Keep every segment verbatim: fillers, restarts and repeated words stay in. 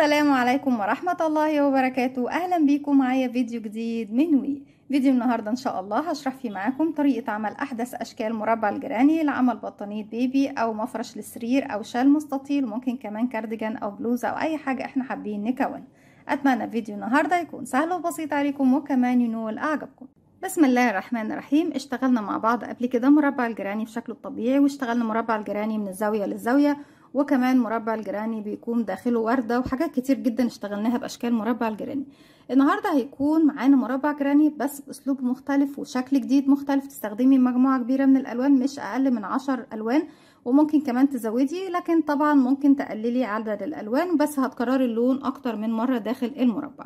السلام عليكم ورحمة الله وبركاته. أهلا بيكم معايا فيديو جديد من وي. فيديو النهاردة إن شاء الله هشرح فيه معاكم طريقة عمل أحدث أشكال مربع الجراني لعمل بطانية بيبي أو مفرش للسرير أو شال مستطيل، ممكن كمان كارديجان أو بلوزة أو أي حاجة إحنا حابين نكون. أتمنى فيديو النهاردة يكون سهل وبسيط عليكم وكمان ينول أعجبكم. بسم الله الرحمن الرحيم. اشتغلنا مع بعض قبل كده مربع الجراني بشكله الطبيعي، واشتغلنا مربع الجراني من الزاوية للزاوية، وكمان مربع الجراني بيكون داخله وردة وحاجات كتير جدا اشتغلناها باشكال مربع الجراني. النهاردة هيكون معانا مربع جراني بس باسلوب مختلف وشكل جديد مختلف، تستخدمي مجموعة كبيرة من الالوان مش اقل من عشر الوان، وممكن كمان تزودي، لكن طبعا ممكن تقللي عدد الالوان بس هتكرري اللون اكتر من مرة داخل المربع.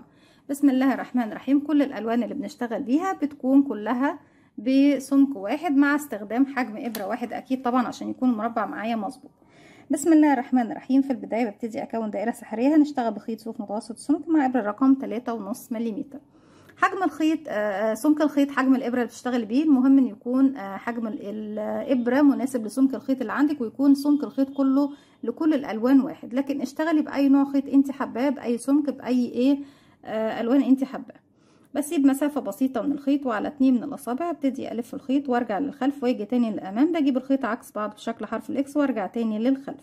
بسم الله الرحمن الرحيم. كل الالوان اللي بنشتغل بيها بتكون كلها بسمك واحد مع استخدام حجم ابرة واحد اكيد طبعا عشان يكون المربع معايا مظبوط. بسم الله الرحمن الرحيم. في البدايه ببتدي اكون دائره سحريه، هنشتغل بخيط صوف متوسط سمك مع ابره رقم ثلاثة ونص ملم. حجم الخيط سمك الخيط حجم الابره اللي بتشتغل بيه، المهم ان يكون حجم الابره مناسب لسمك الخيط اللي عندك، ويكون سمك الخيط كله لكل الالوان واحد، لكن اشتغلي باي نوع خيط انت حباه، باي سمك، باي ايه الوان انت حباه. بسيب مسافه بسيطه من الخيط، وعلى اتنين من الاصابع ابتدي الف الخيط وارجع للخلف واجي تاني للامام، بجيب الخيط عكس بعض بشكل حرف الاكس وارجع تاني للخلف.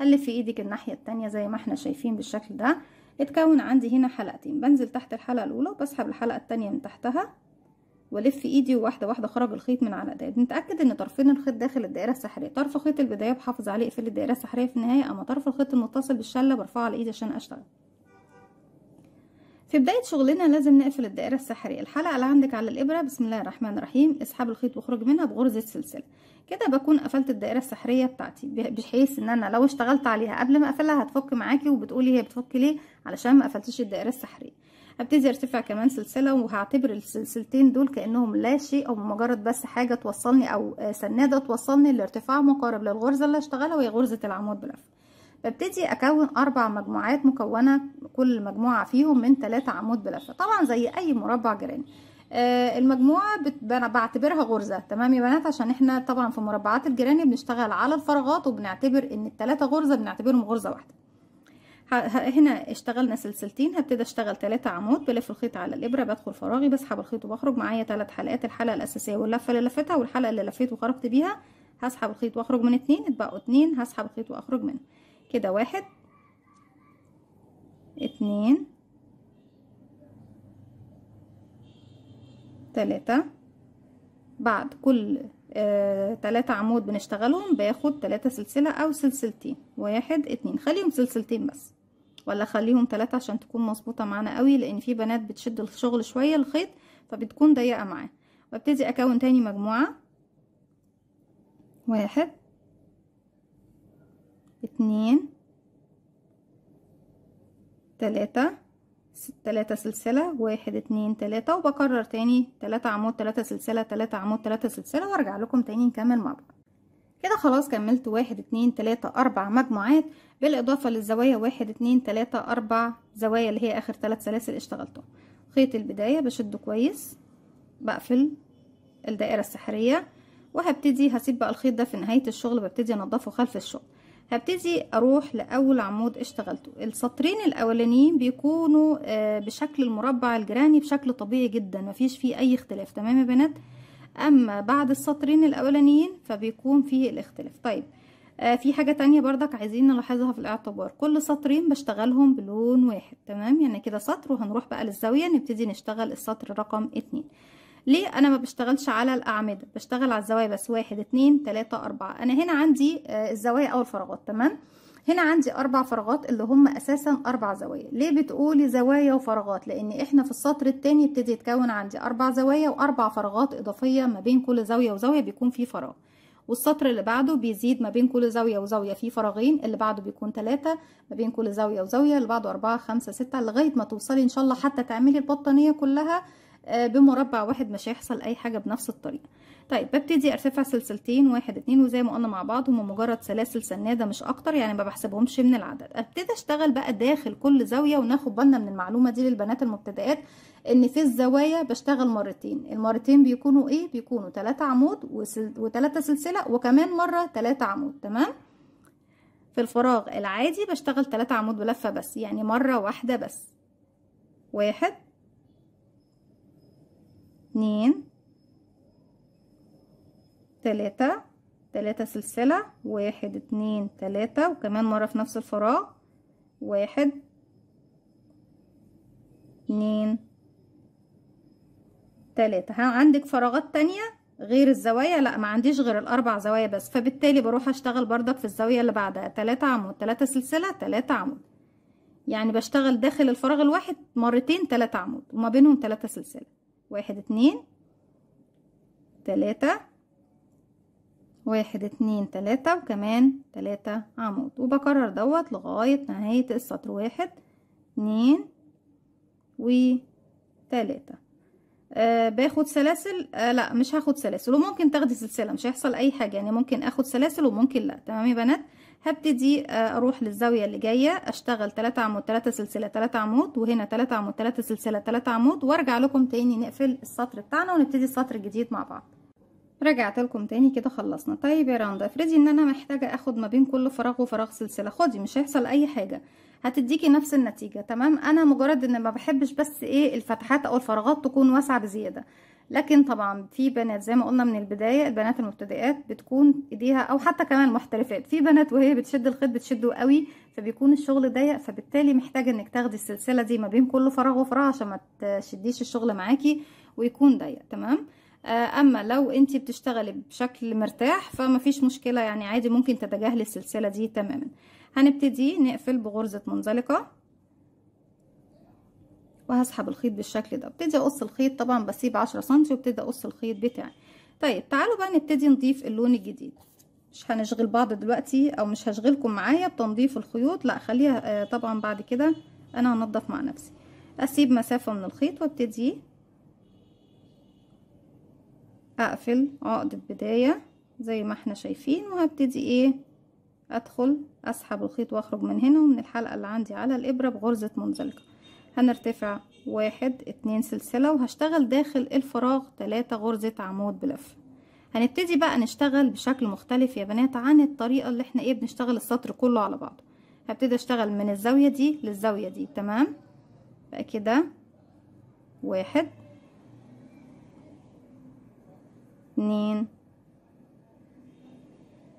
هلف ايدك الناحيه التانيه زي ما احنا شايفين بالشكل ده. اتكون عندي هنا حلقتين، بنزل تحت الحلقه الاولى وبسحب الحلقه التانيه من تحتها والف ايدي، وواحده واحده اخرج الخيط من على ايدي. نتاكد ان طرفين الخيط داخل الدائره السحريه، طرف خيط البدايه بحافظ عليه اقفل الدائره السحريه في النهايه، اما طرف الخيط المتصل بالشله برفعه على ايدي عشان اشتغل. في بداية شغلنا لازم نقفل الدائرة السحرية. الحلقة اللي عندك على الإبرة، بسم الله الرحمن الرحيم، اسحب الخيط واخرج منها بغرزة سلسلة. كده بكون قفلت الدائرة السحرية بتاعتي، بحيث ان انا لو اشتغلت عليها قبل ما اقفلها هتفك معاكي وبتقولي هي بتفك ليه، علشان ما قفلتش الدائرة السحرية. هبتدي ارتفع كمان سلسلة، وهعتبر السلسلتين دول كأنهم لا شيء، او مجرد بس حاجة توصلني او سنادة توصلني لارتفاع مقارب للغرزة اللي هشتغلها، وهي غرزة العمود بلف. ببتدي اكون اربع مجموعات مكونه كل مجموعه فيهم من ثلاثة عمود بلفه، طبعا زي اي مربع جراني. آه المجموعه بعتبرها غرزه، تمام يا بنات، عشان احنا طبعا في مربعات الجراني بنشتغل على الفراغات، وبنعتبر ان الثلاثه غرزه بنعتبرهم غرزه واحده. هنا اشتغلنا سلسلتين، هبتدي اشتغل ثلاثة عمود، بلف الخيط على الابره، بدخل فراغي، بسحب الخيط وبخرج، معايا ثلاث حلقات، الحلقه الاساسيه واللفه اللي لفتها، والحلقه اللي لفيت وخرجت بيها هسحب الخيط واخرج من اتنين، اتبقوا اتنين هسحب الخيط واخرج منه. كده واحد اتنين تلاتة، بعد كل آه تلاتة عمود بنشتغلهم باخد تلاتة سلسلة او سلسلتين، واحد اتنين، خليهم سلسلتين بس ولا خليهم تلاتة عشان تكون مظبوطة معانا قوي، لان في بنات بتشد الشغل شوية الخيط فبتكون ضيقة معاه. وابتدي اكون تاني مجموعة، واحد اتنين تلاتة، تلاتة سلسلة، واحد اتنين تلاتة، وبكرر تاني تلاتة عمود تلاتة سلسلة تلاتة عمود تلاتة سلسلة، وارجع لكم تاني نكمل مع بعض. كده خلاص كملت واحد اتنين تلاتة اربع مجموعات، بالاضافة للزوايا واحد اتنين تلاتة اربع زوايا اللي هي اخر تلات سلاسل اشتغلتهم. خيط البداية بشد كويس، بقفل الدائرة السحرية، وهبتدي هسيب بقى الخيط ده في نهاية الشغل، ببتدي انضفه خلف الشغل. هبتدي اروح لاول عمود اشتغلته. السطرين الاولانيين بيكونوا بشكل المربع الجراني بشكل طبيعي جدا، مفيش فيه اي اختلاف، تمام يا بنات، اما بعد السطرين الاولانيين فبيكون فيه الاختلاف. طيب في حاجه تانية برضك عايزين نلاحظها في الاعتبار، كل سطرين بشتغلهم بلون واحد، تمام، يعني كده سطر، وهنروح بقى للزاويه نبتدي نشتغل السطر رقم اتنين. ليه انا ما بشتغلش على الاعمده، بشتغل على الزوايا بس، واحد اتنين تلاته اربعه، انا هنا عندي الزوايا او الفراغات، تمام، هنا عندي اربع فراغات اللي هم اساسا اربع زوايا. ليه بتقولي زوايا وفراغات؟ لان احنا في السطر التاني ابتدي يتكون عندي اربع زوايا واربع فراغات اضافيه، ما بين كل زاويه وزاويه بيكون في فراغ، والسطر اللي بعده بيزيد ما بين كل زاويه وزاويه في فراغين، اللي بعده بيكون ثلاثه ما بين كل زاويه وزاويه، اللي بعده اربعه خمسه سته، لغايه ما توصلي ان شاء الله حتى تعملي البطانيه كلها بمربع واحد، مش هيحصل اي حاجه بنفس الطريقه. طيب ببتدي ارتفع سلسلتين، واحد اتنين، وزي ما قلنا مع بعض هم مجرد سلاسل سناده مش اكتر، يعني ما بحسبهمش من العدد. ابتدي اشتغل بقى داخل كل زاويه، وناخد بالنا من المعلومه دي للبنات المبتدئات، ان في الزوايا بشتغل مرتين، المرتين بيكونوا ايه، بيكونوا ثلاثة عمود وثلاثة سلسله، وكمان مره ثلاثة عمود، تمام. في الفراغ العادي بشتغل ثلاثة عمود بلفة بس، يعني مرة واحدة بس. واحد، اتنين، تلاتة، تلاتة سلسلة، واحد اتنين تلاتة، وكمان مرة في نفس الفراغ، واحد، اتنين، تلاتة. ها عندك فراغات تانية غير الزوايا؟ لا، ما عنديش غير الاربع زوايا بس، فبالتالي بروح اشتغل بردك في الزاوية اللي بعدها تلاتة عمود، تلاتة سلسلة، تلاتة عمود، يعني بشتغل داخل الفراغ الواحد مرتين تلاتة عمود وما بينهم تلاتة سلسلة. واحد اتنين تلاتة، واحد اتنين تلاتة، وكمان تلاتة عمود، وبكرر دوت لغاية نهاية السطر. واحد اتنين وتلاتة. آه باخد سلاسل؟ آه لا، مش هاخد سلاسل، وممكن تاخدي سلسله مش هيحصل اي حاجه، يعني ممكن اخد سلاسل وممكن لا. تمام يا بنات. هبتدي آه اروح للزاويه اللي جايه اشتغل تلاتة عمود تلاتة سلسله تلاتة عمود، وهنا تلاتة عمود تلاتة سلسله تلاتة عمود، وارجع لكم تاني نقفل السطر بتاعنا ونبتدي السطر الجديد مع بعض. رجعت لكم تاني كده خلصنا. طيب يا رندا، افرضي ان انا محتاجه اخد ما بين كل فراغ وفراغ سلسله، خدي مش هيحصل اي حاجه، هتديكي نفس النتيجه. تمام، انا مجرد ان ما بحبش بس ايه الفتحات او الفراغات تكون واسعه بزياده، لكن طبعا في بنات زي ما قلنا من البدايه، البنات المبتدئات بتكون ايديها، او حتى كمان محترفات، في بنات وهي بتشد الخيط بتشده قوي فبيكون الشغل ضيق، فبالتالي محتاجه انك تاخدي السلسله دي ما بين كل فراغ وفراغ عشان ما تشديش الشغل معاكي ويكون ضيق. تمام. اما لو انتي بتشتغلي بشكل مرتاح فما فيش مشكله، يعني عادي ممكن تتجاهلي السلسله دي تماما. هنبتدي نقفل بغرزه منزلقه، وهسحب الخيط بالشكل ده، وابتدي اقص الخيط. طبعا بسيب عشرة سنتي وابتدي اقص الخيط بتاعي. طيب تعالوا بقى نبتدي نضيف اللون الجديد. مش هنشغل بعض دلوقتي، او مش هشغلكم معايا بتنظيف الخيوط، لا خليها طبعا بعد كده انا هنضف مع نفسي. اسيب مسافه من الخيط وابتدي اقفل عقدة بداية زي ما احنا شايفين، وهبتدي ايه ادخل اسحب الخيط واخرج من هنا ومن الحلقة اللي عندي على الابرة بغرزة منزلقة. هنرتفع واحد اتنين سلسلة، وهشتغل داخل الفراغ تلاتة غرزة عمود بلفة. هنبتدي بقى نشتغل بشكل مختلف يا بنات عن الطريقة اللي احنا ايه بنشتغل السطر كله على بعضه. هبتدي اشتغل من الزاوية دي للزاوية دي. تمام بقى كده، واحد اتنين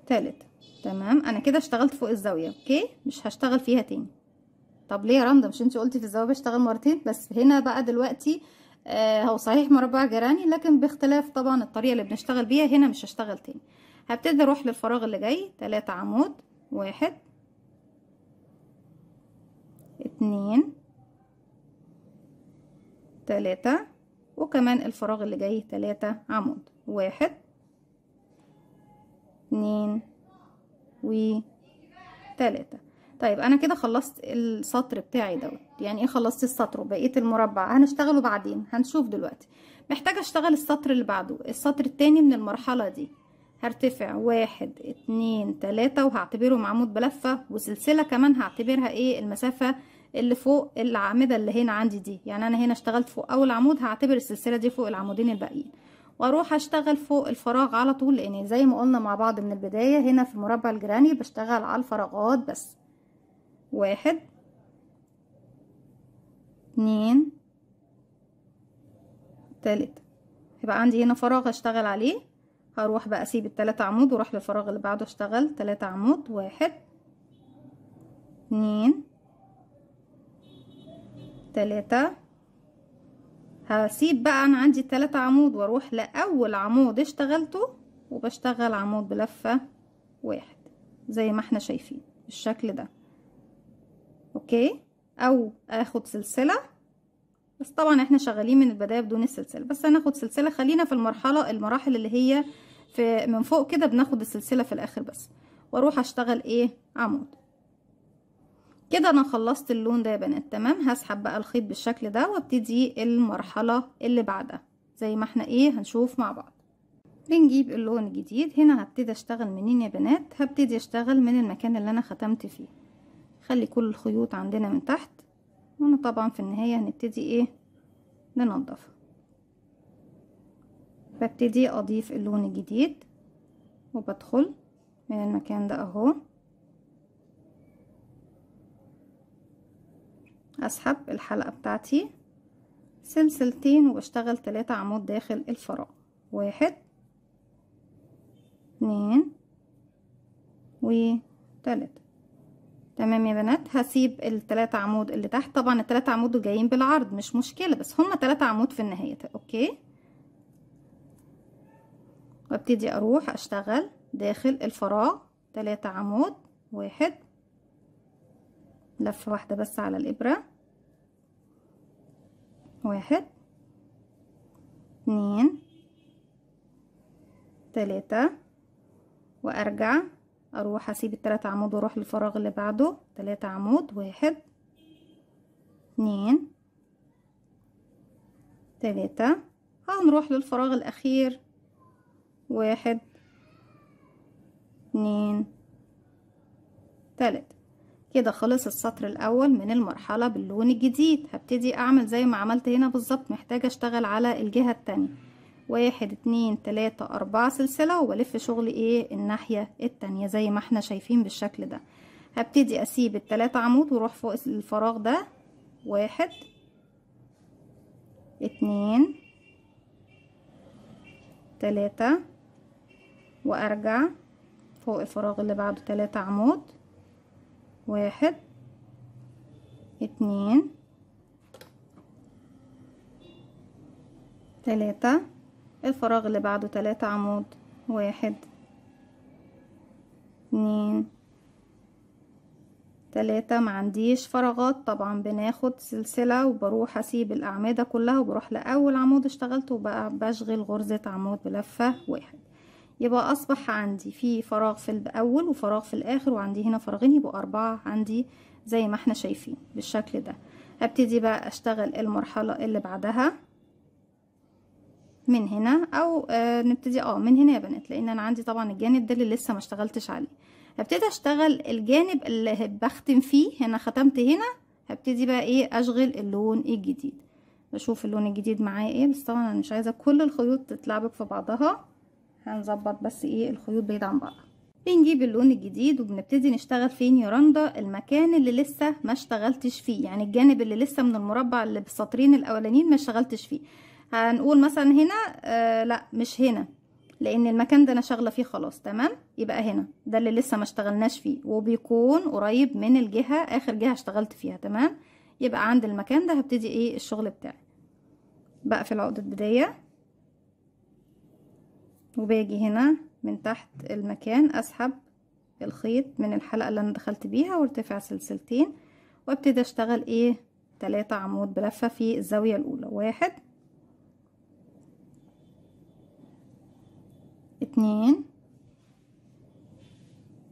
تلاتة. تمام، انا كده اشتغلت فوق الزاوية، اوكي مش هشتغل فيها تاني. طب ليه يا رندا؟ مش انتي قلتي في الزاوية بشتغل مرتين بس؟ هنا بقى دلوقتي آه هو صحيح مربع جراني، لكن باختلاف طبعا الطريقة اللي بنشتغل بيها. هنا مش هشتغل تاني، هبتدي اروح للفراغ اللي جاي تلاتة عمود، واحد اتنين تلاتة، وكمان الفراغ اللي جاي تلاتة عمود، واحد اتنين وتلاتة. طيب انا كده خلصت السطر بتاعي دوت، يعني ايه خلصت السطر وبقيت المربع هنشتغله بعدين، هنشوف دلوقتي. محتاجة اشتغل السطر اللي بعده، السطر التاني من المرحلة دي. هرتفع واحد اتنين تلاتة، وهعتبرهم عمود بلفة وسلسلة، كمان هعتبرها ايه المسافة اللي فوق العامدة اللي هنا عندي دي، يعني انا هنا اشتغلت فوق اول عمود، هعتبر السلسلة دي فوق العمودين الباقيين، واروح اشتغل فوق الفراغ على طول، لان زي ما قلنا مع بعض من البداية هنا في المربع الجراني بشتغل على الفراغات بس. واحد اتنين تلاتة، يبقى عندي هنا فراغ هشتغل عليه، هروح بقى اسيب التلاتة عمود واروح للفراغ اللي بعده اشتغل تلاتة عمود، واحد اتنين تلاتة. هسيب بقى انا عندي تلاتة عمود واروح لاول عمود اشتغلته وبشتغل عمود بلفة واحد زي ما احنا شايفين بالشكل ده، اوكي، او اخد سلسلة بس. طبعا احنا شغالين من البداية بدون السلسلة، بس هناخد سلسلة، خلينا في المرحلة المراحل اللي هي في من فوق كده بناخد السلسلة في الاخر بس، واروح اشتغل ايه عمود. كده انا خلصت اللون ده يا بنات. تمام، هسحب بقى الخيط بالشكل ده وابتدي المرحله اللي بعدها زي ما احنا ايه هنشوف مع بعض. بنجيب اللون الجديد. هنا هبتدي اشتغل منين يا بنات؟ هبتدي اشتغل من المكان اللي انا ختمت فيه، خلي كل الخيوط عندنا من تحت، وانا طبعا في النهايه هنبتدي ايه ننضفها. ببتدي اضيف اللون الجديد وبدخل من المكان ده اهو، اسحب الحلقة بتاعتي سلسلتين وبشتغل ثلاثة عمود داخل الفراغ، واحد اتنين وتلاتة. تمام يا بنات، هسيب الثلاثة عمود اللي تحت، طبعا الثلاثة عمود دول جايين بالعرض مش مشكلة، بس هما ثلاثة عمود في النهاية. اوكي، وابتدي اروح اشتغل داخل الفراغ ثلاثة عمود، واحد، لفة واحدة بس على الابرة، واحد اتنين تلاتة، وارجع اروح اسيب التلات عمود واروح للفراغ اللي بعده تلاتة عمود، واحد اتنين تلاتة، هنروح للفراغ الاخير واحد اتنين تلاتة. كده خلص السطر الاول من المرحله باللون الجديد. هبتدي اعمل زي ما عملت هنا بالظبط، محتاجه اشتغل على الجهه الثانيه، واحد اتنين تلاته اربعه سلسله، وبلف شغلي ايه الناحيه الثانيه زي ما احنا شايفين بالشكل ده. هبتدي اسيب التلاته عمود واروح فوق الفراغ ده، واحد اتنين تلاته، وارجع فوق الفراغ اللي بعده تلاته عمود، واحد اتنين تلاتة، الفراغ اللي بعده تلاتة عمود، واحد اتنين تلاتة. ما عنديش فراغات طبعا، بناخد سلسلة وبروح اسيب الاعمدة كلها وبروح لاول عمود اشتغلته وبشغل غرزة عمود بلفة واحد، يبقى اصبح عندي في فراغ في الاول وفراغ في الاخر، وعندي هنا فراغين، يبقى اربعة عندي زي ما احنا شايفين بالشكل ده. هبتدي بقى اشتغل المرحلة اللي بعدها من هنا، او آه نبتدي اه من هنا يا بنات، لان انا عندي طبعا الجانب ده اللي لسه ما اشتغلتش عليه. هبتدي اشتغل الجانب اللي بختم فيه هنا، ختمت هنا، هبتدي بقى ايه اشغل اللون الجديد، بشوف اللون الجديد معايا ايه. بس طبعا انا مش عايزة كل الخيوط تتلعبك في بعضها، هنظبط بس ايه الخيوط بعيد عن بعض. بنجيب اللون الجديد وبنبتدي نشتغل فين يا رندا؟ المكان اللي لسه ما اشتغلتش فيه، يعني الجانب اللي لسه من المربع اللي بالسطرين الاولانيين ما اشتغلتش فيه. هنقول مثلا هنا آه لا مش هنا، لان المكان ده انا شغله فيه خلاص. تمام، يبقى هنا ده اللي لسه ما اشتغلناش فيه، وبيكون قريب من الجهه اخر جهه اشتغلت فيها. تمام، يبقى عند المكان ده هبتدي ايه الشغل بتاعي. بقفل عقده بدايه وباجي هنا من تحت المكان، اسحب الخيط من الحلقه اللي انا دخلت بيها وارتفع سلسلتين، وابتدي اشتغل ايه ثلاثة عمود بلفه في الزاويه الاولى، واحد اتنين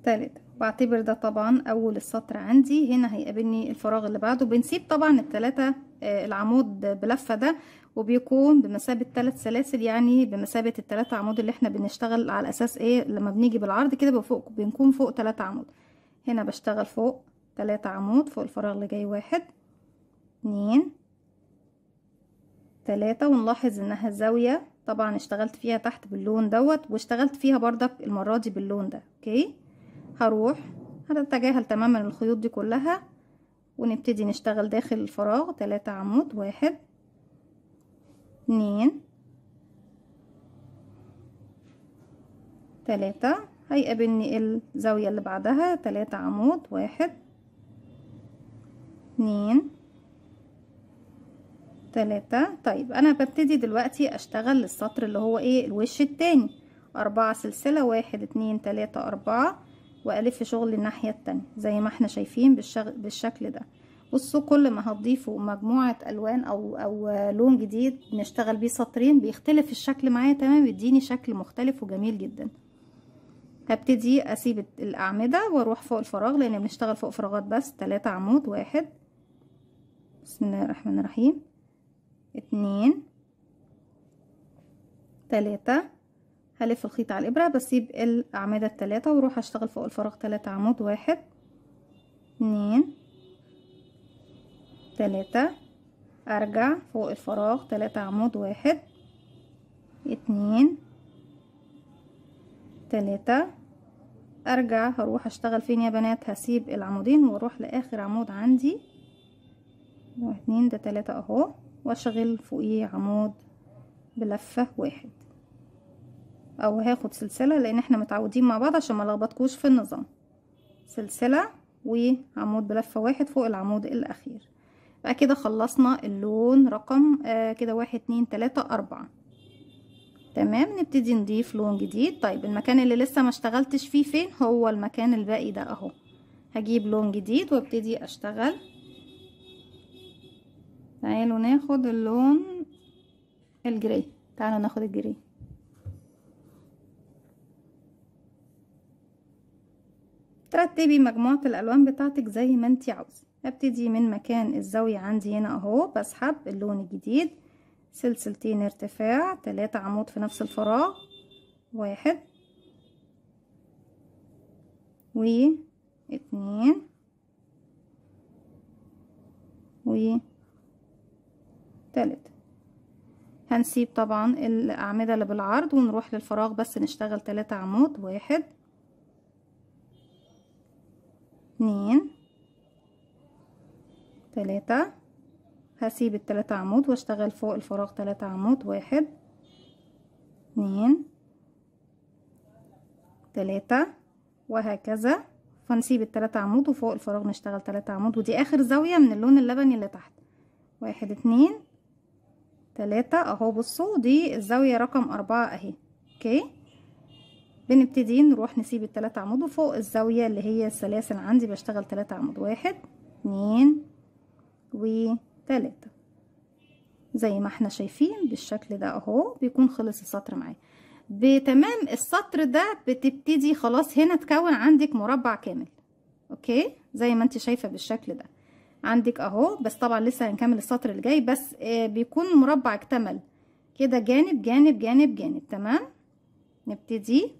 تلاته. بعتبر ده طبعا اول السطر عندي. هنا هيقابلني الفراغ اللي بعده، بنسيب طبعا التلاته العمود بلفه ده، وبيكون بمثابه ثلاث سلاسل، يعني بمثابه الثلاثه عمود اللي احنا بنشتغل على اساس ايه لما بنيجي بالعرض كده، بفوق بنكون فوق ثلاثه عمود. هنا بشتغل فوق ثلاثه عمود، فوق الفراغ اللي جاي واحد اتنين تلاته. ونلاحظ انها الزاويه طبعا اشتغلت فيها تحت باللون دوت، واشتغلت فيها برضك المره دي باللون ده. اوكي، هروح هتتجاهل تماما الخيوط دي كلها، ونبتدي نشتغل داخل الفراغ ثلاثة عمود، واحد اتنين تلاتة. هيقابلني الزاوية اللي بعدها ثلاثة عمود، واحد اتنين تلاتة. طيب انا ببتدي دلوقتي اشتغل السطر اللي هو ايه الوش التاني، اربعة سلسلة، واحد اتنين تلاتة اربعة، والف شغل الناحيه الثانيه زي ما احنا شايفين بالشغل بالشكل ده. بصوا كل ما هتضيفوا مجموعه الوان او او لون جديد بنشتغل بيه سطرين بيختلف الشكل معايا، تمام، بيديني شكل مختلف وجميل جدا. هبتدي اسيب الاعمده واروح فوق الفراغ، لان بنشتغل فوق فراغات بس، ثلاثة عمود، واحد، بسم الله الرحمن الرحيم، اتنين تلاتة. هلف الخيط على الابره، بسيب الاعمده الثلاثه واروح اشتغل فوق الفراغ ثلاثة عمود، واحد اتنين تلاته، ارجع فوق الفراغ ثلاثة عمود، واحد اتنين تلاته. ارجع هروح اشتغل فين يا بنات؟ هسيب العمودين واروح لاخر عمود عندي اتنين ده تلاتة اهو، واشغل فوقيه عمود بلفة واحد او هاخد سلسلة لان احنا متعودين مع بعض عشان ما لخبطكوش في النظام. سلسلة وعمود بلفة واحد فوق العمود الاخير. بقى كده خلصنا اللون رقم آه كده واحد اتنين تلاتة اربعة. تمام، نبتدي نضيف لون جديد. طيب المكان اللي لسه ما اشتغلتش فيه فين؟ هو المكان الباقي ده اهو. هجيب لون جديد وابتدي اشتغل. تعالوا ناخد اللون الجري، تعالوا ناخد الجري. ترتبي مجموعة الالوان بتاعتك زي ما انتي عاوزة. ابتدي من مكان الزاوية عندي هنا اهو، بسحب اللون الجديد، سلسلتين ارتفاع، تلاتة عمود في نفس الفراغ، واحد واتنين وتلاتة. هنسيب طبعا الاعمدة اللي بالعرض ونروح للفراغ بس نشتغل تلاتة عمود، واحد اتنين تلاتة. هسيب التلاتة عمود واشتغل فوق الفراغ تلاتة عمود، واحد اتنين تلاتة وهكذا. فنسيب التلاتة عمود وفوق الفراغ نشتغل تلاتة عمود، ودي اخر زاوية من اللون اللبني اللي تحت. واحد اتنين تلاتة اهو، بصوا دي الزاوية رقم اربعة اهي. اوكي، بنبتدي نروح نسيب التلاتة عمود وفوق الزاوية اللي هي السلاسل عندي بشتغل تلاتة عمود، واحد اتنين وتلاتة. زي ما احنا شايفين بالشكل ده اهو، بيكون خلص السطر معايا. بتمام السطر ده بتبتدي خلاص هنا تكون عندك مربع كامل. اوكي، زي ما انت شايفة بالشكل ده عندك اهو، بس طبعا لسه هنكمل السطر اللي جاي، بس اه بيكون مربع اكتمل كده، جانب جانب جانب جانب. تمام، نبتدي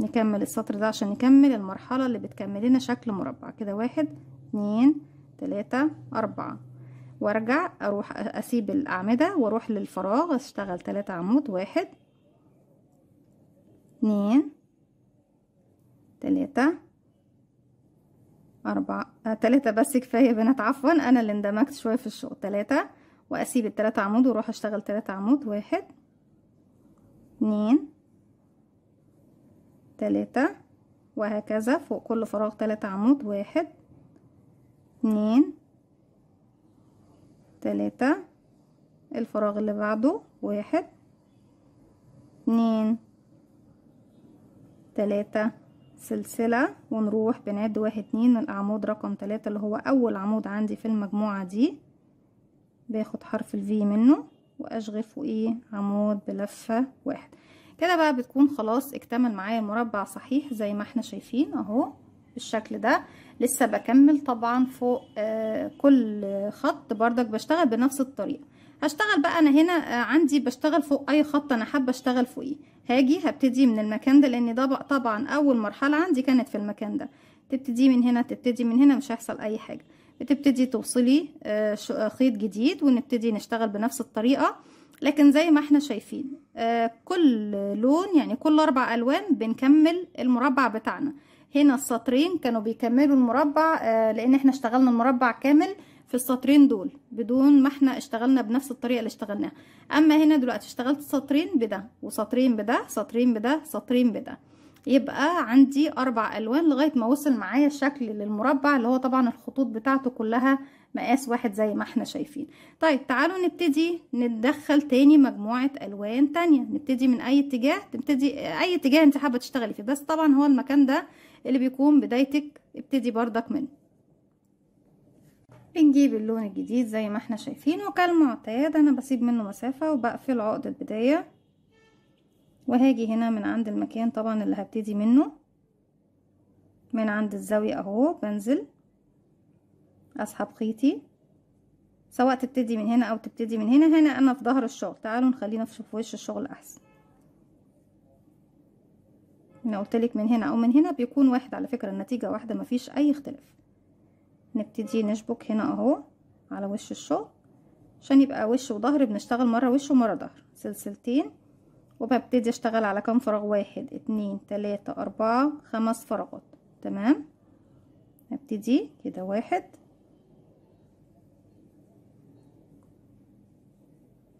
نكمل السطر ده عشان نكمل المرحلة اللي بتكمل لنا شكل مربع كده، واحد اتنين تلاتة اربعة. وارجع اروح اسيب الاعمدة واروح للفراغ اشتغل تلاتة عمود، واحد اتنين تلاتة اربعة. آه تلاتة بس كفاية بنات، عفوا انا اللي اندمجت شوية في الشغل. تلاتة واسيب التلاتة عمود واروح اشتغل تلاتة عمود، واحد اتنين تلاتة وهكذا. فوق كل فراغ تلاتة عمود، واحد اتنين تلاتة. الفراغ اللي بعده، واحد اتنين تلاتة. سلسلة ونروح بنعد واحد اتنين العمود رقم تلاتة اللي هو اول عمود عندي في المجموعة دي، باخد حرف الفي منه واشغل فوقيه عمود بلفة واحد. كده بقى بتكون خلاص اكتمل معايا المربع صحيح زي ما احنا شايفين اهو بالشكل ده. لسه بكمل طبعا فوق آه كل خط بردك بشتغل بنفس الطريقة. هشتغل بقى انا هنا آه عندي بشتغل فوق اي خط انا حابة اشتغل فوقيه. هاجي هبتدي من المكان ده لان ده طبعا اول مرحلة عندي كانت في المكان ده. تبتدي من هنا، تبتدي من هنا، مش هيحصل اي حاجة. بتبتدي توصلي آه خيط جديد ونبتدي نشتغل بنفس الطريقة. لكن زي ما احنا شايفين آه كل لون يعني كل اربع الوان بنكمل المربع بتاعنا. هنا السطرين كانوا بيكملوا المربع آه لان احنا اشتغلنا المربع كامل في السطرين دول بدون ما احنا اشتغلنا بنفس الطريقة اللي اشتغلناها. اما هنا دلوقتي اشتغلت سطرين بده وسطرين بده سطرين بده سطرين بده، يبقى عندي اربع الوان لغاية ما وصل معايا الشكل للمربع اللي هو طبعا الخطوط بتاعته كلها مقاس واحد زي ما احنا شايفين. طيب تعالوا نبتدي ندخل تاني مجموعة الوان تانية. نبتدي من اي اتجاه، تبتدي اي اتجاه انت حابة تشتغلي فيه، بس طبعا هو المكان ده اللي بيكون بدايتك، ابتدي بردك منه. بنجيب اللون الجديد زي ما احنا شايفين، وكالمعتاد انا بسيب منه مسافة وبقفل عقدة البداية، وهاجي هنا من عند المكان طبعا اللي هبتدي منه من عند الزاوية اهو، بنزل اسحب خيطي، سواء تبتدي من هنا او تبتدي من هنا. هنا انا في ظهر الشغل، تعالوا نخلينا في وش الشغل احسن. انا قلتلك من هنا او من هنا بيكون واحد، على فكرة النتيجة واحدة مفيش اي اختلاف. نبتدي نشبك هنا اهو على وش الشغل عشان يبقى وش وظهر بنشتغل مرة وش ومرة ظهر. سلسلتين وببتدي اشتغل على كام فراغ؟ واحد اتنين تلاتة اربعة خمس فراغات. تمام، هبتدي كده واحد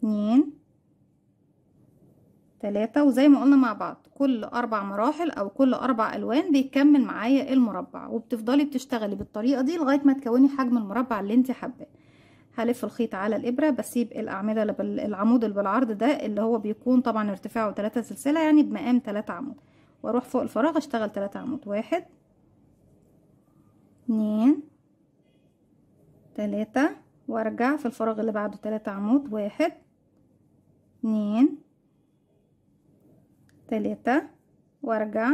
اتنين تلاتة، وزي ما قلنا مع بعض كل اربع مراحل او كل اربع الوان بيكمل معايا المربع، وبتفضلي بتشتغلي بالطريقه دي لغايه ما تكوني حجم المربع اللي انت حباه. هلف الخيط على الابره، بسيب الاعمده العمود اللي بالعرض ده اللي هو بيكون طبعا ارتفاعه تلاتة سلسله يعني بمقام تلاتة عمود، واروح فوق الفراغ اشتغل تلاتة عمود، واحد اتنين تلاتة، وارجع في الفراغ اللي بعده تلاتة عمود، واحد اتنين تلاتة، وارجع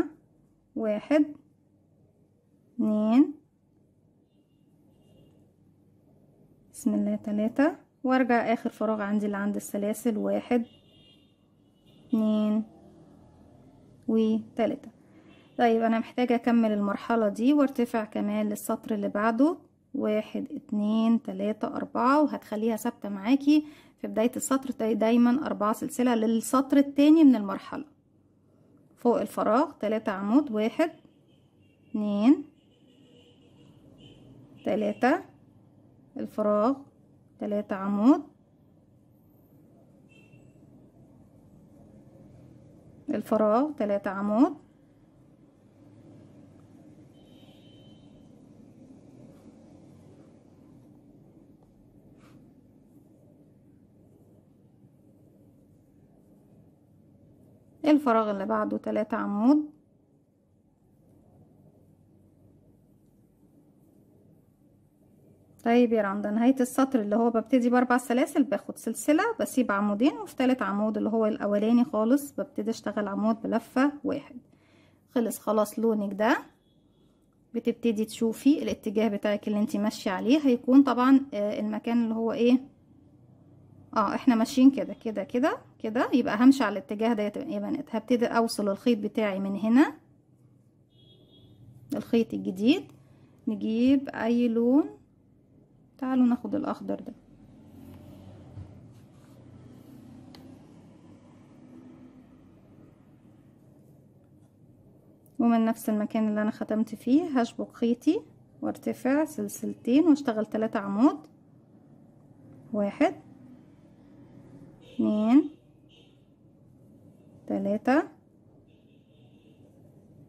واحد اتنين بسم الله تلاتة، وارجع اخر فراغ عندي اللي عند السلاسل، واحد اتنين وتلاتة. طيب انا محتاجة اكمل المرحلة دي وارتفع كمان للسطر اللي بعده، واحد اتنين تلاتة اربعة، وهتخليها ثابتة معاكي في بداية السطر دايما اربعة سلسلة للسطر التاني من المرحلة، فوق الفراغ تلاتة عمود، واحد اتنين تلاتة، الفراغ تلاتة عمود، الفراغ تلاتة عمود، الفراغ اللي بعده تلاتة عمود، طيب يا رندا نهاية السطر اللي هو ببتدي باربع سلاسل باخد سلسلة بسيب عمودين، وفي تالت عمود اللي هو الاولاني خالص ببتدي اشتغل عمود بلفة، واحد خلص. خلاص لونك ده بتبتدي تشوفي الاتجاه بتاعك اللي انتي ماشية عليه، هيكون طبعا المكان اللي هو ايه، اه احنا ماشيين كده كده كده كده، يبقى همشي على الاتجاه ده يا بنات. هبتدي اوصل الخيط بتاعي من هنا، الخيط الجديد نجيب اي لون، تعالوا ناخد الاخضر ده، ومن نفس المكان اللي انا ختمت فيه هشبك خيطي وارتفع سلسلتين واشتغل تلاتة عمود، واحد اتنين تلاتة،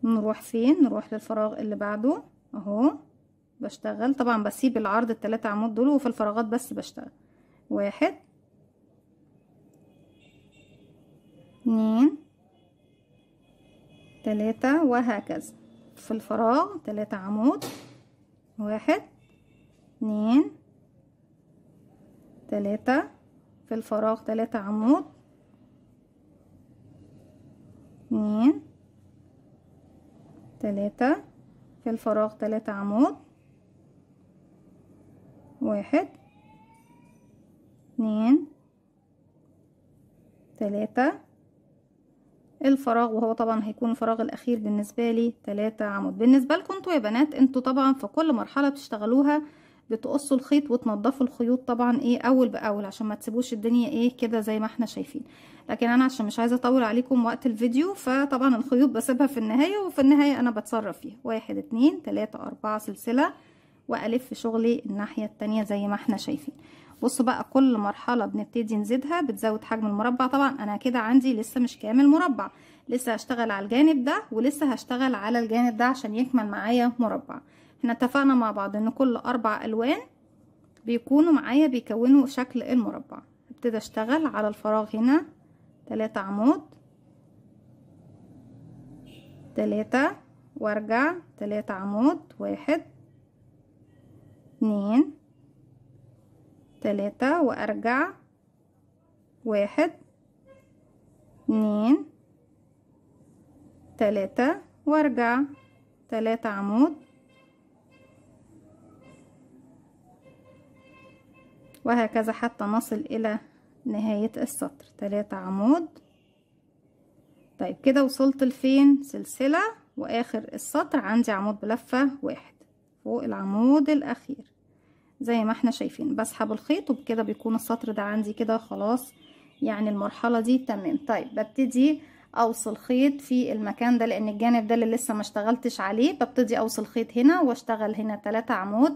نروح فين؟ نروح للفراغ اللي بعده اهو، بشتغل طبعا بسيب العرض التلاتة عمود دول وفي الفراغات بس بشتغل، واحد اتنين تلاتة، وهكذا في الفراغ تلاتة عمود، واحد اتنين تلاتة، في الفراغ تلاتة عمود، اتنين تلاتة، في الفراغ تلاتة عمود، واحد اتنين تلاتة، الفراغ وهو طبعا هيكون الفراغ الاخير بالنسبة لي تلاتة عمود. بالنسبة لكم انتوا يا بنات، انتوا طبعا في كل مرحلة بتشتغلوها بتقصوا الخيط وتنضفوا الخيوط طبعا ايه اول باول عشان ما تسيبوش الدنيا ايه كده زي ما احنا شايفين، لكن انا عشان مش عايزة اطول عليكم وقت الفيديو فطبعا الخيوط بسيبها في النهاية، وفي النهاية انا بتصرف فيها، واحد اتنين تلاتة اربعة سلسلة، والف شغلي الناحيه التانيه زي ما احنا شايفين. بصوا بقى كل مرحله بنبتدي نزيدها بتزود حجم المربع. طبعا انا كده عندي لسه مش كامل مربع، لسه هشتغل على الجانب ده ولسه هشتغل على الجانب ده عشان يكمل معايا مربع. احنا اتفقنا مع بعض ان كل اربع الوان بيكونوا معايا بيكونوا شكل المربع. ابتدي اشتغل على الفراغ هنا تلاتة عمود، تلاتة، وارجع تلاتة عمود، واحد اتنين تلاتة، وارجع واحد اتنين تلاتة، وارجع تلاتة عمود، وهكذا حتى نصل الى نهاية السطر تلاتة عمود. طيب كده وصلت لفين؟ سلسلة، واخر السطر عندي عمود بلفة، واحد فوق العمود الاخير زي ما احنا شايفين، بسحب الخيط وبكده بيكون السطر ده عندي كده خلاص، يعني المرحله دي تمام. طيب ببتدي اوصل خيط في المكان ده لان الجانب ده اللي لسه ما اشتغلتش عليه، ببتدي اوصل خيط هنا واشتغل هنا تلاتة عمود،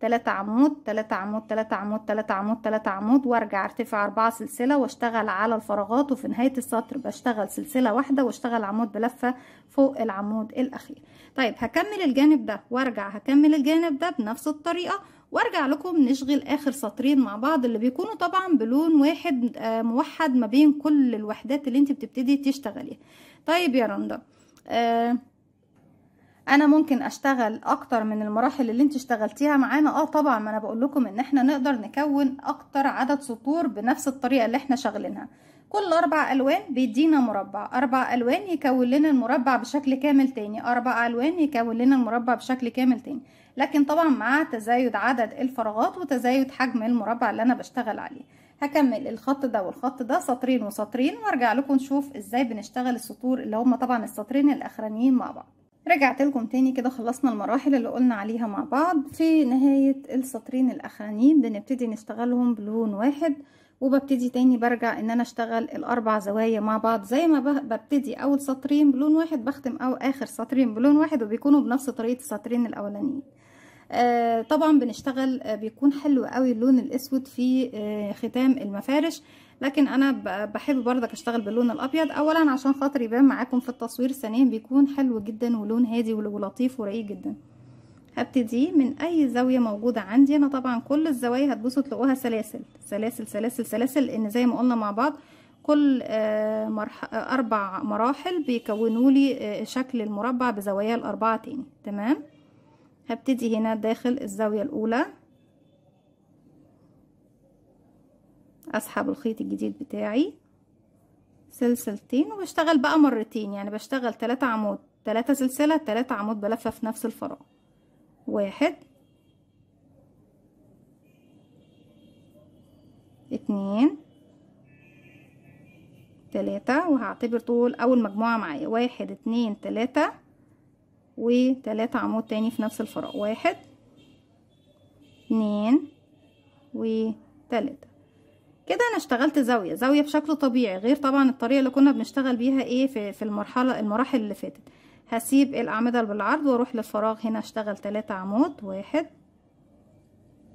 تلاتة عمود تلاتة عمود تلاتة عمود تلاتة عمود تلاتة عمود وارجع ارتفع أربعة سلسلة واشتغل على الفراغات، وفي نهاية السطر بشتغل سلسلة واحدة واشتغل عمود بلفة فوق العمود الأخير. طيب هكمل الجانب ده وارجع هكمل الجانب ده بنفس الطريقة، وارجع لكم نشغل اخر سطرين مع بعض اللي بيكونوا طبعا بلون واحد موحد ما بين كل الوحدات اللي انت بتبتدي تشتغليها. طيب يا رندا، آه انا ممكن اشتغل اكتر من المراحل اللي انت اشتغلتيها معانا؟ اه طبعا، ما انا بقول لكم ان احنا نقدر نكون اكتر عدد سطور بنفس الطريقه اللي احنا شغلينها. كل اربع الوان بيدينا مربع، اربع الوان يكون لنا المربع بشكل كامل تاني، اربع الوان يكون لنا المربع بشكل كامل تاني، لكن طبعا مع تزايد عدد الفراغات وتزايد حجم المربع اللي انا بشتغل عليه. هكمل الخط ده والخط ده سطرين وسطرين وارجع لكم نشوف ازاي بنشتغل السطور اللي هم طبعا السطرين الاخرانيين مع بعض. رجعت لكم تاني كده، خلصنا المراحل اللي قلنا عليها مع بعض. في نهاية السطرين الاخرانيين بنبتدي نشتغلهم بلون واحد، وببتدي تاني برجع ان انا اشتغل الاربع زوايا مع بعض زي ما ببتدي اول سطرين بلون واحد بختم او اخر سطرين بلون واحد، وبيكونوا بنفس طريقة السطرين الاولانيين. آه طبعا بنشتغل آه بيكون حلو قوي اللون الاسود في آه ختام المفارش، لكن انا بحب برضك اشتغل باللون الابيض، اولا عشان خاطر يبان معاكم في التصوير، ثانيا بيكون حلو جدا ولون هادي ولطيف ورقيق جدا. هبتدي من اي زاويه موجوده عندي، انا طبعا كل الزوايا هتبصوا تلاقوها سلاسل سلاسل سلاسل سلاسل، لان زي ما قلنا مع بعض كل آه مرح... آه اربع مراحل بيكونوا لي آه شكل المربع بزوايا الاربعه تاني. تمام، هبتدي هنا داخل الزاوية الأولى، أسحب الخيط الجديد بتاعي سلسلتين وبشتغل بقى مرتين، يعني بشتغل تلاتة عمود تلاتة سلسلة تلاتة عمود بلفة في نفس الفراغ، واحد اتنين تلاتة، وهعتبر طول أول مجموعة معايا واحد اتنين تلاتة وتلاتة عمود تاني في نفس الفراغ، واحد اتنين وتلاتة. كده انا اشتغلت زاوية زاوية بشكل طبيعي، غير طبعا الطريقة اللي كنا بنشتغل بيها ايه في, في المرحلة المراحل اللي فاتت. هسيب الاعمدة بالعرض واروح للفراغ هنا اشتغل تلاتة عمود، واحد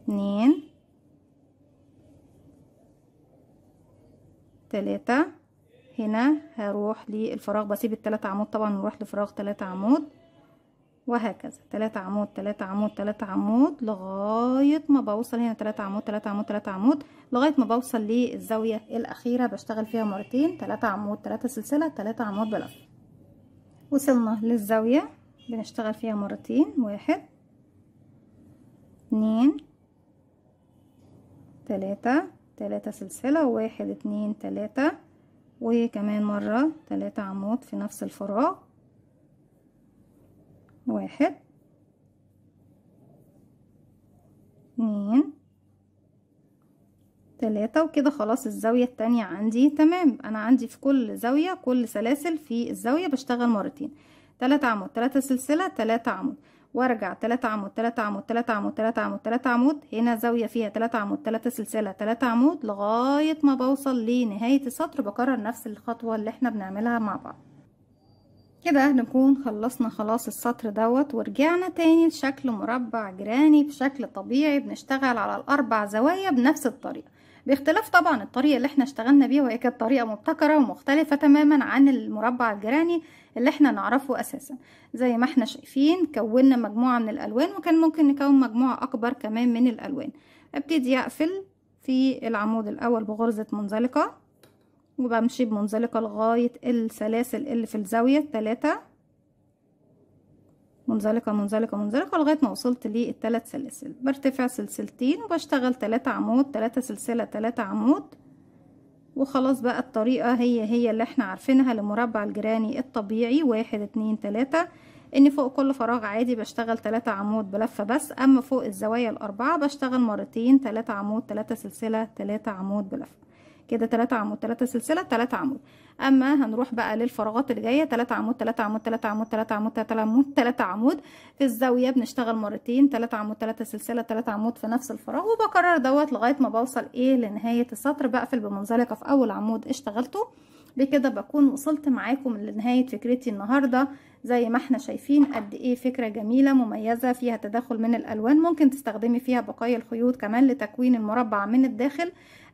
اتنين تلاتة، هنا هروح للفراغ بسيب التلاتة عمود طبعا واروح لفراغ تلاتة عمود، وهكذا تلاتة عمود تلاتة عمود تلاتة عمود لغاية ما بوصل هنا تلاتة عمود تلاتة عمود تلاتة عمود لغاية ما بوصل للزاوية الأخيرة بشتغل فيها مرتين تلاتة عمود تلاتة سلسلة تلاتة عمود بلفة. وصلنا للزاوية بنشتغل فيها مرتين، واحد اتنين تلاتة تلاتة سلسلة، واحد اتنين تلاتة، وكمان مرة تلاتة عمود في نفس الفراغ، واحد اتنين تلاتة. وكده خلاص الزاوية التانية عندي تمام. انا عندي في كل زاوية كل سلاسل في الزاوية بشتغل مرتين تلاتة عمود تلاتة سلسلة تلاتة عمود، وارجع تلاتة عمود تلاتة عمود تلاتة عمود تلاتة عمود تلاتة عمود، هنا زاوية فيها تلاتة عمود تلاتة سلسلة تلاتة عمود لغاية ما بوصل لنهاية السطر، بكرر نفس الخطوة اللي احنا بنعملها مع بعض. كده نكون خلصنا خلاص السطر دوت، ورجعنا تاني لشكل مربع جراني بشكل طبيعي بنشتغل على الاربع زوايا بنفس الطريقه، باختلاف طبعا الطريقه اللي احنا اشتغلنا بيها، وهي كانت طريقه مبتكره ومختلفه تماما عن المربع الجراني اللي احنا نعرفه اساسا. زي ما احنا شايفين كونا مجموعه من الالوان، وكان ممكن نكون مجموعه اكبر كمان من الالوان. ابتدي اقفل في العمود الاول بغرزه منزلقه، وبمشي بمنزلقة لغاية السلاسل اللي في الزاوية التلاتة، منزلقة منزلقة منزلقة لغاية ما وصلت للتلات سلاسل، برتفع سلسلتين وبشتغل تلاتة عمود تلاتة سلسلة تلاتة عمود. وخلاص بقى الطريقة هي هي اللي احنا عارفينها للمربع الجراني الطبيعي، واحد اتنين تلاتة، ان فوق كل فراغ عادي بشتغل تلاتة عمود بلفة بس، اما فوق الزوايا الاربعة بشتغل مرتين تلاتة عمود تلاتة سلسلة تلاتة عمود بلفة. كده تلاتة عمود تلاتة سلسلة تلاتة عمود. اما هنروح بقى للفراغات اللي جايه تلاتة عمود تلاتة عمود تلاتة عمود تلاتة عمود تلاتة عمود تلاتة عمود في الزاويه بنشتغل مرتين تلاتة عمود تلاتة سلسله تلاتة عمود في نفس الفراغ، وبكرر دوت لغايه ما بوصل ايه لنهايه السطر. بقفل بمنزلقه في اول عمود اشتغلته، بكده بكون وصلت معاكم لنهايه فكرتي النهارده زي ما احنا شايفين قد ايه فكرة جميلة مميزة فيها تداخل من الالوان. ممكن تستخدمي فيها بقايا الخيوط كمان لتكوين المربع من الداخل.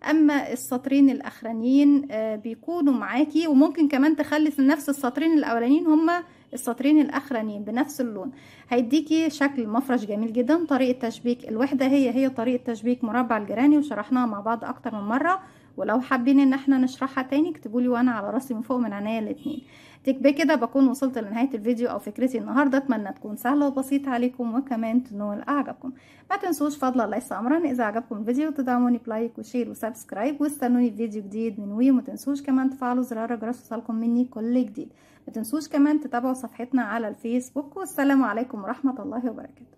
اما السطرين الاخرانيين بيكونوا معاكي، وممكن كمان تخلي في نفس السطرين الاولانيين هما السطرين الاخرانيين بنفس اللون، هيديكي شكل مفرش جميل جدا. طريقة تشبيك الوحدة هي هي طريقة تشبيك مربع الجيراني، وشرحناها مع بعض اكتر من مرة، ولو حابين ان احنا نشرحها تاني اكتبولي وانا على راسي من فوق من عينيا الاتنين. تكبي كده بكون وصلت لنهاية الفيديو او فكرتي النهاردة، اتمنى تكون سهلة وبسيطة عليكم وكمان تنول اعجبكم. ما تنسوش فضل الله ليس امرا اذا عجبكم الفيديو تدعموني بلايك وشير وسبسكرايب، واستنوني بفيديو جديد من وي. وما تنسوش كمان تفعلوا زرار جرس وصلكم مني كل جديد. ما تنسوش كمان تتابعوا صفحتنا على الفيسبوك. والسلام عليكم ورحمة الله وبركاته.